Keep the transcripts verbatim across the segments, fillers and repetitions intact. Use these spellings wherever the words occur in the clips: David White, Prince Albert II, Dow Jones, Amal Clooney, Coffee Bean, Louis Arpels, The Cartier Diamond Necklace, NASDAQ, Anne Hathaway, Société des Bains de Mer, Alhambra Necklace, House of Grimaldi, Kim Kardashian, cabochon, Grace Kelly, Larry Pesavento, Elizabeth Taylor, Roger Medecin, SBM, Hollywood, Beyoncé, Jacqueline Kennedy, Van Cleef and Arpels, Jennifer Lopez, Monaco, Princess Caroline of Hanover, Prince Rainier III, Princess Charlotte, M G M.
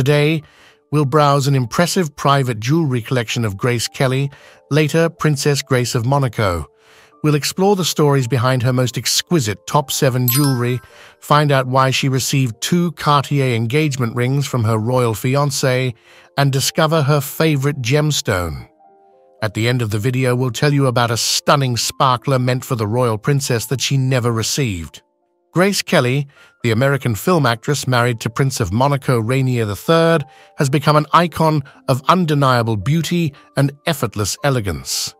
Today, we'll browse an impressive private jewelry collection of Grace Kelly, later Princess Grace of Monaco. We'll explore the stories behind her most exquisite top seven jewelry, find out why she received two Cartier engagement rings from her royal fiancé, and discover her favorite gemstone. At the end of the video, we'll tell you about a stunning sparkler meant for the royal princess that she never received. Grace Kelly, the American film actress married to Prince of Monaco Rainier the third, has become an icon of undeniable beauty and effortless elegance.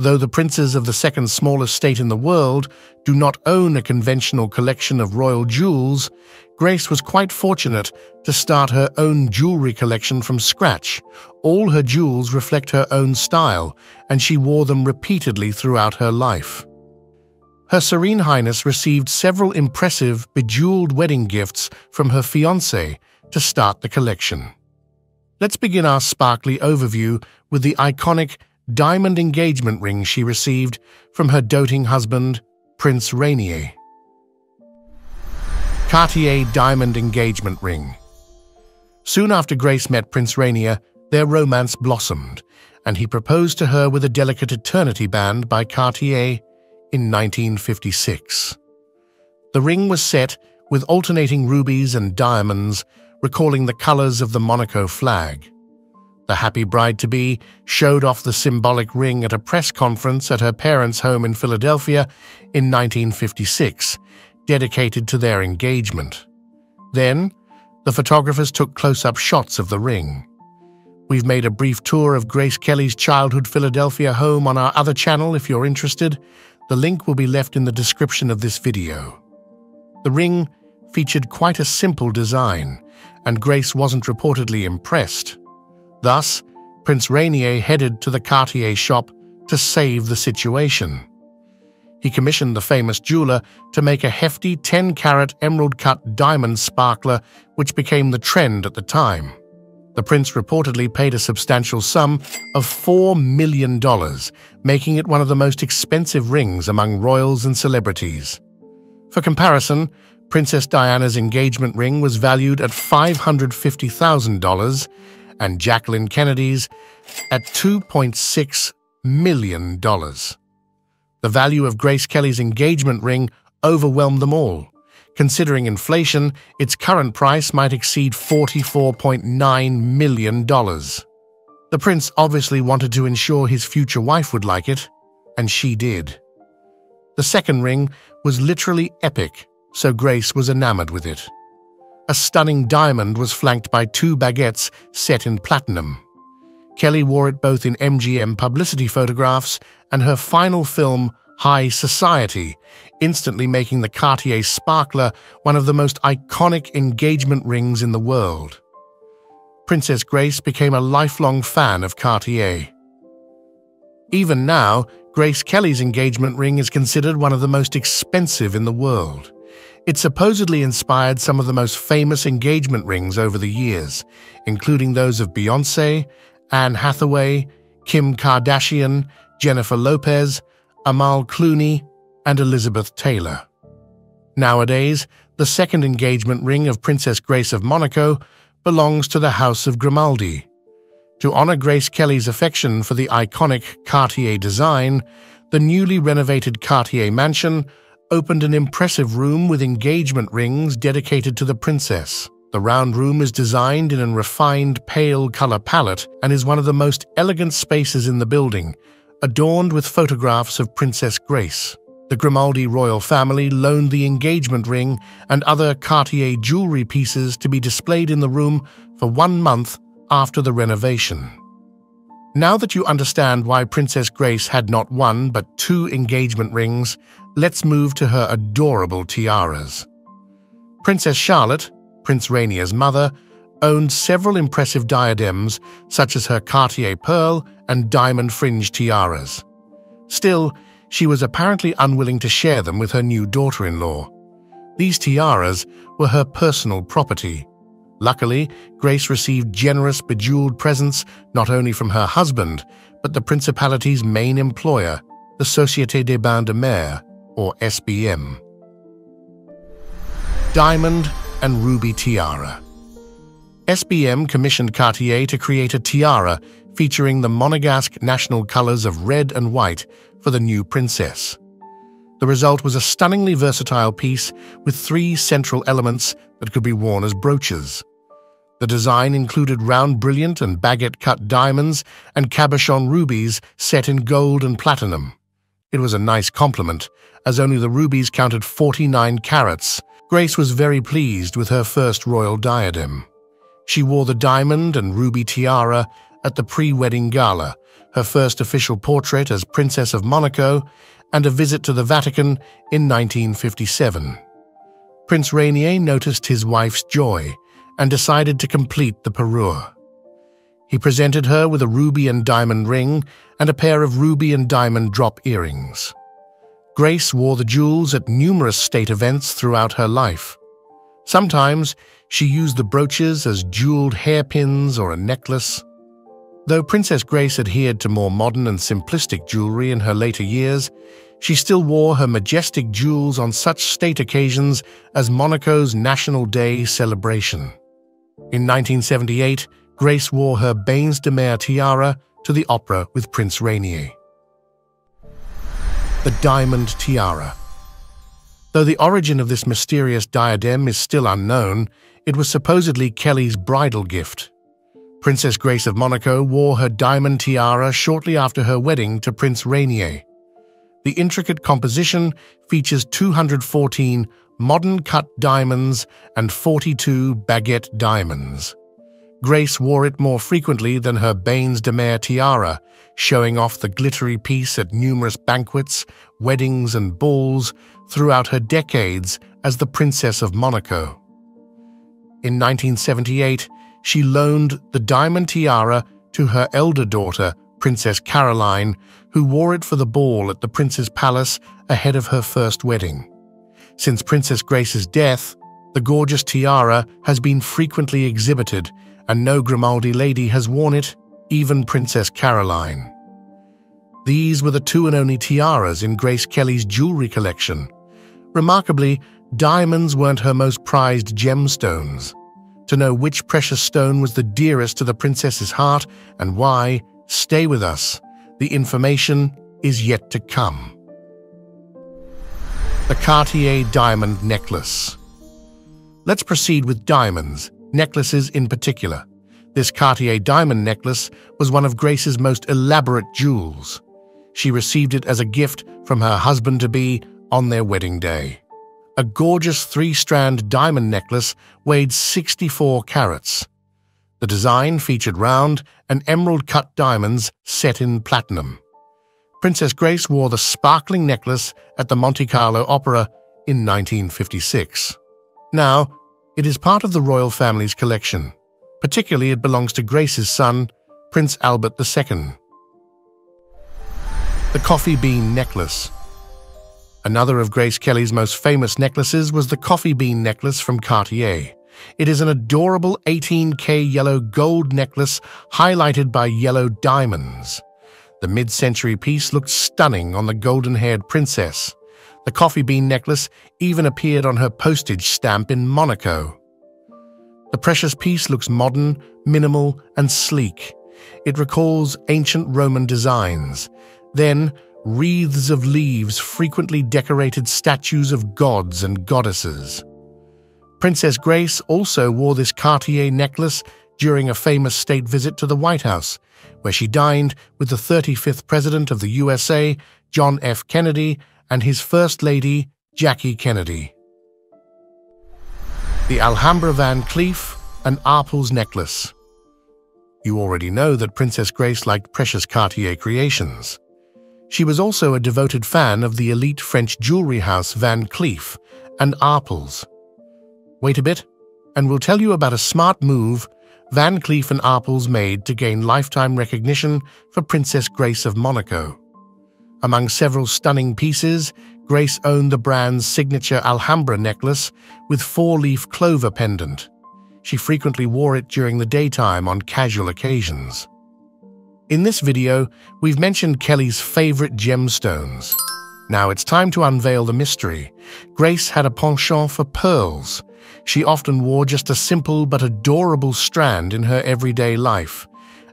Though the princes of the second smallest state in the world do not own a conventional collection of royal jewels, Grace was quite fortunate to start her own jewelry collection from scratch. All her jewels reflect her own style, and she wore them repeatedly throughout her life. Her Serene Highness received several impressive, bejeweled wedding gifts from her fiancé to start the collection. Let's begin our sparkly overview with the iconic diamond engagement ring she received from her doting husband, Prince Rainier. Cartier Diamond Engagement Ring. Soon after Grace met Prince Rainier, their romance blossomed, and he proposed to her with a delicate eternity band by Cartier in nineteen fifty-six. The ring was set with alternating rubies and diamonds, recalling the colors of the Monaco flag. The happy bride-to-be showed off the symbolic ring at a press conference at her parents' home in Philadelphia in nineteen fifty-six, dedicated to their engagement. Then, the photographers took close-up shots of the ring. We've made a brief tour of Grace Kelly's childhood Philadelphia home on our other channel if you're interested. The link will be left in the description of this video. The ring featured quite a simple design, and Grace wasn't reportedly impressed. Thus, Prince Rainier headed to the Cartier shop to save the situation. He commissioned the famous jeweler to make a hefty ten carat emerald-cut diamond sparkler, which became the trend at the time. The prince reportedly paid a substantial sum of four million dollars, making it one of the most expensive rings among royals and celebrities. For comparison, Princess Diana's engagement ring was valued at five hundred fifty thousand dollars, and Jacqueline Kennedy's at two point six million dollars. The value of Grace Kelly's engagement ring overwhelmed them all. Considering inflation, its current price might exceed forty-four point nine million dollars. The prince obviously wanted to ensure his future wife would like it, and she did. The second ring was literally epic, so Grace was enamored with it. A stunning diamond was flanked by two baguettes set in platinum. Kelly wore it both in M G M publicity photographs and her final film, High Society, instantly making the Cartier sparkler one of the most iconic engagement rings in the world. Princess Grace became a lifelong fan of Cartier. Even now, Grace Kelly's engagement ring is considered one of the most expensive in the world. It supposedly inspired some of the most famous engagement rings over the years, including those of Beyoncé, Anne Hathaway, Kim Kardashian, Jennifer Lopez, Amal Clooney, and Elizabeth Taylor. Nowadays, the second engagement ring of Princess Grace of Monaco belongs to the House of Grimaldi. To honor Grace Kelly's affection for the iconic Cartier design, the newly renovated Cartier mansion opened an impressive room with engagement rings dedicated to the princess. The round room is designed in a refined pale color palette and is one of the most elegant spaces in the building, adorned with photographs of Princess Grace. The Grimaldi royal family loaned the engagement ring and other Cartier jewelry pieces to be displayed in the room for one month after the renovation. Now that you understand why Princess Grace had not one but two engagement rings, let's move to her adorable tiaras. Princess Charlotte, Prince Rainier's mother, owned several impressive diadems such as her Cartier pearl and diamond fringe tiaras. Still, she was apparently unwilling to share them with her new daughter-in-law. These tiaras were her personal property. Luckily, Grace received generous bejeweled presents not only from her husband, but the principality's main employer, the Société des Bains de Mer, or S B M. Diamond and Ruby Tiara. S B M commissioned Cartier to create a tiara featuring the Monegasque national colors of red and white for the new princess. The result was a stunningly versatile piece with three central elements that could be worn as brooches. The design included round brilliant and baguette-cut diamonds and cabochon rubies set in gold and platinum. It was a nice compliment, as only the rubies counted forty-nine carats. Grace was very pleased with her first royal diadem. She wore the diamond and ruby tiara at the pre-wedding gala, her first official portrait as Princess of Monaco, and a visit to the Vatican in nineteen fifty-seven. Prince Rainier noticed his wife's joy and decided to complete the parure. He presented her with a ruby and diamond ring and a pair of ruby and diamond drop earrings. Grace wore the jewels at numerous state events throughout her life. Sometimes she used the brooches as jeweled hairpins or a necklace. Though Princess Grace adhered to more modern and simplistic jewelry in her later years, she still wore her majestic jewels on such state occasions as Monaco's National Day celebration. In nineteen seventy-eight, Grace wore her Bains de Mer tiara to the opera with Prince Rainier. The Diamond Tiara. Though the origin of this mysterious diadem is still unknown, it was supposedly Kelly's bridal gift. Princess Grace of Monaco wore her diamond tiara shortly after her wedding to Prince Rainier. The intricate composition features two hundred fourteen modern-cut diamonds and forty-two baguette diamonds. Grace wore it more frequently than her Bains de Mer tiara, showing off the glittery piece at numerous banquets, weddings and balls throughout her decades as the Princess of Monaco. In nineteen seventy-eight, she loaned the diamond tiara to her elder daughter, Princess Caroline, who wore it for the ball at the Prince's Palace ahead of her first wedding. Since Princess Grace's death, the gorgeous tiara has been frequently exhibited, and no Grimaldi lady has worn it, even Princess Caroline. These were the two and only tiaras in Grace Kelly's jewelry collection. Remarkably, diamonds weren't her most prized gemstones. To know which precious stone was the dearest to the princess's heart and why, stay with us. The information is yet to come. The Cartier Diamond Necklace. Let's proceed with diamonds, necklaces in particular. This Cartier diamond necklace was one of Grace's most elaborate jewels. She received it as a gift from her husband-to-be on their wedding day. A gorgeous three-strand diamond necklace weighed sixty-four carats. The design featured round and emerald-cut diamonds set in platinum. Princess Grace wore the sparkling necklace at the Monte Carlo Opera in nineteen fifty-six. Now, it is part of the royal family's collection. Particularly, it belongs to Grace's son, Prince Albert the Second. The Coffee Bean Necklace. Another of Grace Kelly's most famous necklaces was the Coffee Bean Necklace from Cartier. It is an adorable eighteen K yellow gold necklace highlighted by yellow diamonds. The mid-century piece looked stunning on the golden-haired princess. The Coffee Bean Necklace even appeared on her postage stamp in Monaco. The precious piece looks modern, minimal, and sleek. It recalls ancient Roman designs. Then, wreaths of leaves frequently decorated statues of gods and goddesses. Princess Grace also wore this Cartier necklace during a famous state visit to the White House, where she dined with the thirty-fifth President of the U S A, John F. Kennedy, and his First Lady, Jackie Kennedy. The Alhambra Van Cleef and Arpels Necklace. You already know that Princess Grace liked precious Cartier creations. She was also a devoted fan of the elite French jewelry house Van Cleef and Arpels. Wait a bit, and we'll tell you about a smart move Van Cleef and Arpels made to gain lifetime recognition for Princess Grace of Monaco. Among several stunning pieces, Grace owned the brand's signature Alhambra necklace with four-leaf clover pendant. She frequently wore it during the daytime on casual occasions. In this video, we've mentioned Kelly's favorite gemstones. Now it's time to unveil the mystery. Grace had a penchant for pearls. she often wore just a simple but adorable strand in her everyday life.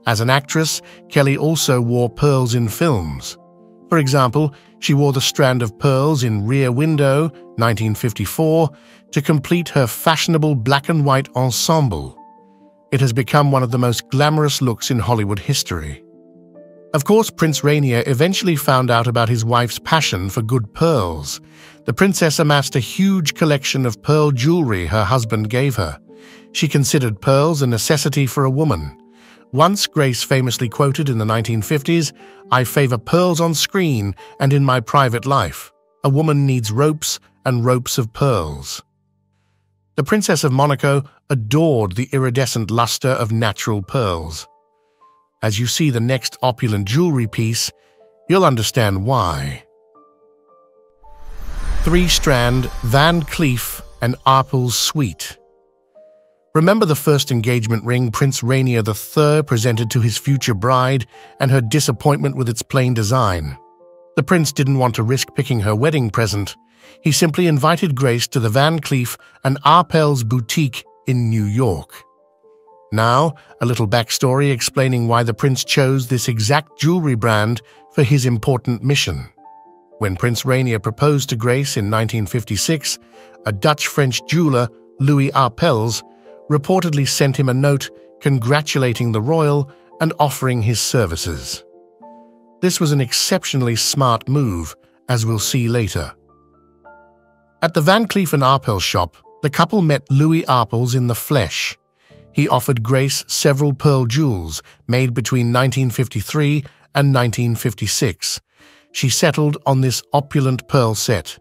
As an actress, Kelly also wore pearls in films. For example, she wore the strand of pearls in Rear Window, nineteen fifty-four, to complete her fashionable black-and-white ensemble. It has become one of the most glamorous looks in Hollywood history. Of course, Prince Rainier eventually found out about his wife's passion for good pearls. The princess amassed a huge collection of pearl jewelry her husband gave her. She considered pearls a necessity for a woman. Once, Grace famously quoted in the nineteen fifties, "I favor pearls on screen and in my private life. A woman needs ropes and ropes of pearls." The Princess of Monaco adored the iridescent luster of natural pearls. As you see the next opulent jewelry piece, you'll understand why. Three-strand Van Cleef and Arpels Suite. Remember the first engagement ring Prince Rainier the third presented to his future bride and her disappointment with its plain design? The prince didn't want to risk picking her wedding present. He simply invited Grace to the Van Cleef and Arpels boutique in New York. Now, a little backstory explaining why the prince chose this exact jewelry brand for his important mission. When Prince Rainier proposed to Grace in nineteen fifty-six, a Dutch-French jeweler, Louis Arpels, reportedly sent him a note congratulating the royal and offering his services. This was an exceptionally smart move, as we'll see later. At the Van Cleef and Arpels shop, the couple met Louis Arpels in the flesh. He offered Grace several pearl jewels made between nineteen fifty-three and nineteen fifty-six. She settled on this opulent pearl set.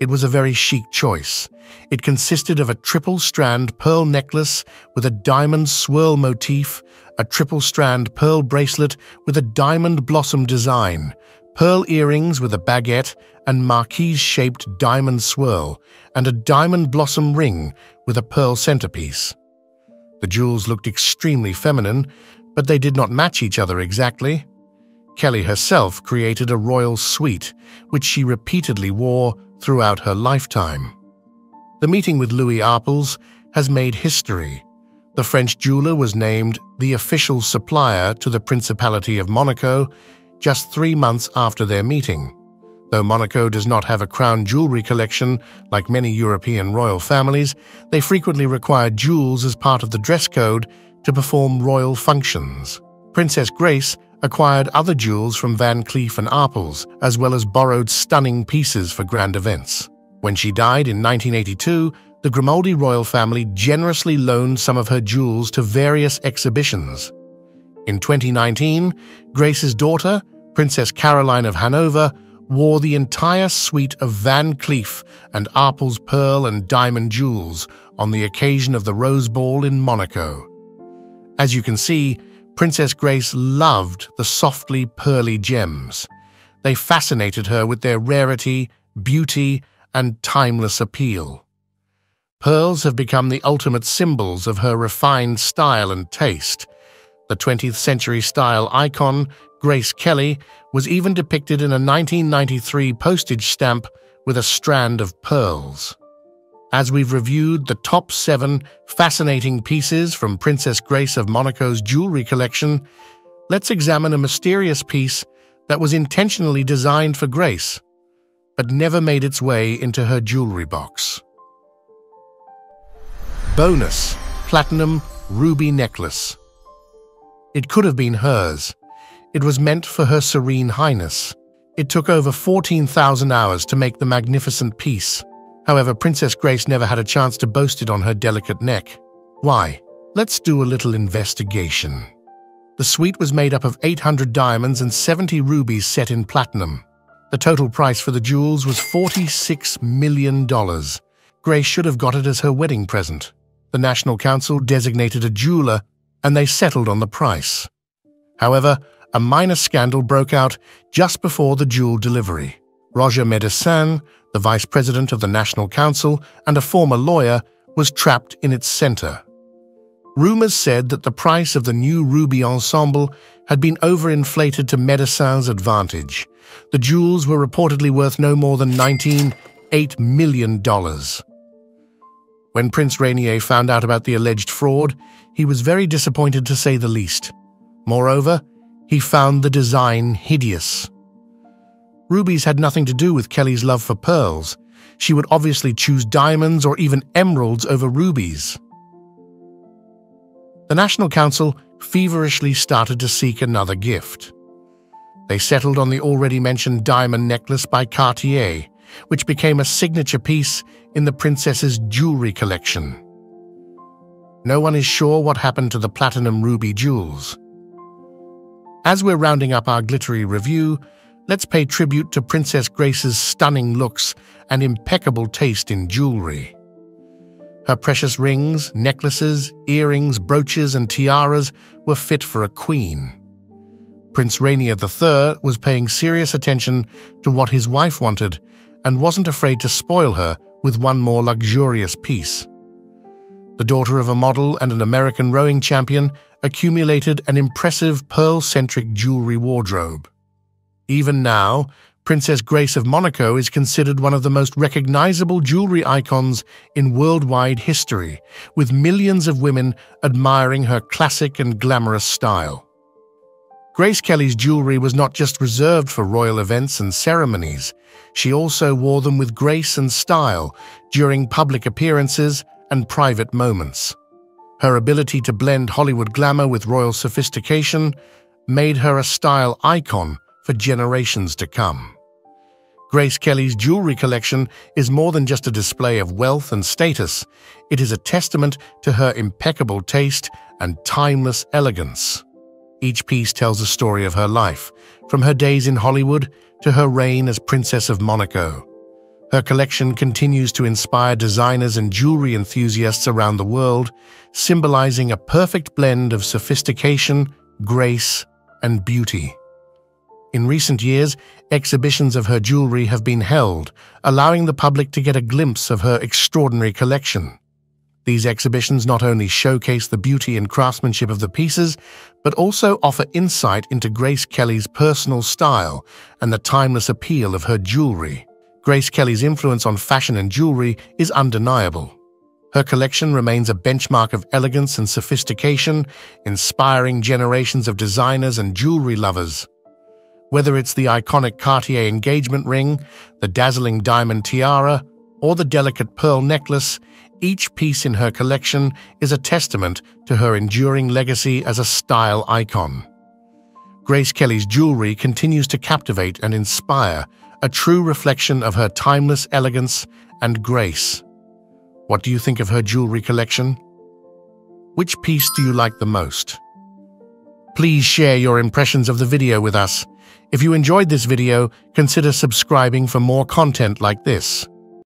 It was a very chic choice. It consisted of a triple-strand pearl necklace with a diamond swirl motif, a triple-strand pearl bracelet with a diamond blossom design, pearl earrings with a baguette and marquise-shaped diamond swirl, and a diamond blossom ring with a pearl centerpiece. The jewels looked extremely feminine, but they did not match each other exactly. Kelly herself created a royal suite, which she repeatedly wore throughout her lifetime. The meeting with Louis Arpels has made history. The French jeweler was named the official supplier to the Principality of Monaco just three months after their meeting. Though Monaco does not have a crown jewelry collection like many European royal families, they frequently require jewels as part of the dress code to perform royal functions. Princess Grace acquired other jewels from Van Cleef and Arpels, as well as borrowed stunning pieces for grand events. When she died in nineteen eighty-two, the Grimaldi royal family generously loaned some of her jewels to various exhibitions. In twenty nineteen, Grace's daughter, Princess Caroline of Hanover, wore the entire suite of Van Cleef and Arpels pearl and diamond jewels on the occasion of the Rose Ball in Monaco. As you can see, Princess Grace loved the softly pearly gems. They fascinated her with their rarity, beauty, and timeless appeal. Pearls have become the ultimate symbols of her refined style and taste. The twentieth century style icon, Grace Kelly, was even depicted in a nineteen ninety-three postage stamp with a strand of pearls. As we've reviewed the top seven fascinating pieces from Princess Grace of Monaco's jewelry collection, let's examine a mysterious piece that was intentionally designed for Grace, but never made its way into her jewelry box. Bonus: Platinum Ruby Necklace. It could have been hers. It was meant for Her Serene Highness. It took over fourteen thousand hours to make the magnificent piece. However, Princess Grace never had a chance to boast it on her delicate neck. Why? Let's do a little investigation. The suite was made up of eight hundred diamonds and seventy rubies set in platinum. The total price for the jewels was forty-six million dollars. Grace should have got it as her wedding present. The National Council designated a jeweler, and they settled on the price. However, a minor scandal broke out just before the jewel delivery. Roger Medecin, the vice president of the National Council and a former lawyer, was trapped in its center. Rumors said that the price of the new ruby ensemble had been overinflated to Medecin's advantage. The jewels were reportedly worth no more than nineteen point eight million dollars. When Prince Rainier found out about the alleged fraud, he was very disappointed to say the least. Moreover, he found the design hideous. Rubies had nothing to do with Kelly's love for pearls. She would obviously choose diamonds or even emeralds over rubies. The National Council feverishly started to seek another gift. They settled on the already mentioned diamond necklace by Cartier, which became a signature piece in the princess's jewelry collection. No one is sure what happened to the platinum ruby jewels. As we're rounding up our glittery review, let's pay tribute to Princess Grace's stunning looks and impeccable taste in jewelry. Her precious rings, necklaces, earrings, brooches, and tiaras were fit for a queen. Prince Rainier the third was paying serious attention to what his wife wanted and wasn't afraid to spoil her with one more luxurious piece. The daughter of a model and an American rowing champion accumulated an impressive pearl-centric jewelry wardrobe. Even now, Princess Grace of Monaco is considered one of the most recognizable jewelry icons in worldwide history, with millions of women admiring her classic and glamorous style. Grace Kelly's jewelry was not just reserved for royal events and ceremonies. She also wore them with grace and style during public appearances and private moments. Her ability to blend Hollywood glamour with royal sophistication made her a style icon for generations to come. Grace Kelly's jewelry collection is more than just a display of wealth and status. It is a testament to her impeccable taste and timeless elegance. Each piece tells a story of her life, from her days in Hollywood to her reign as Princess of Monaco. Her collection continues to inspire designers and jewelry enthusiasts around the world, symbolizing a perfect blend of sophistication, grace, and beauty. In recent years, exhibitions of her jewelry have been held, allowing the public to get a glimpse of her extraordinary collection. These exhibitions not only showcase the beauty and craftsmanship of the pieces, but also offer insight into Grace Kelly's personal style and the timeless appeal of her jewelry. Grace Kelly's influence on fashion and jewelry is undeniable. Her collection remains a benchmark of elegance and sophistication, inspiring generations of designers and jewelry lovers. Whether it's the iconic Cartier engagement ring, the dazzling diamond tiara, or the delicate pearl necklace, each piece in her collection is a testament to her enduring legacy as a style icon. Grace Kelly's jewelry continues to captivate and inspire, a true reflection of her timeless elegance and grace. What do you think of her jewelry collection? Which piece do you like the most? Please share your impressions of the video with us. If you enjoyed this video, consider subscribing for more content like this.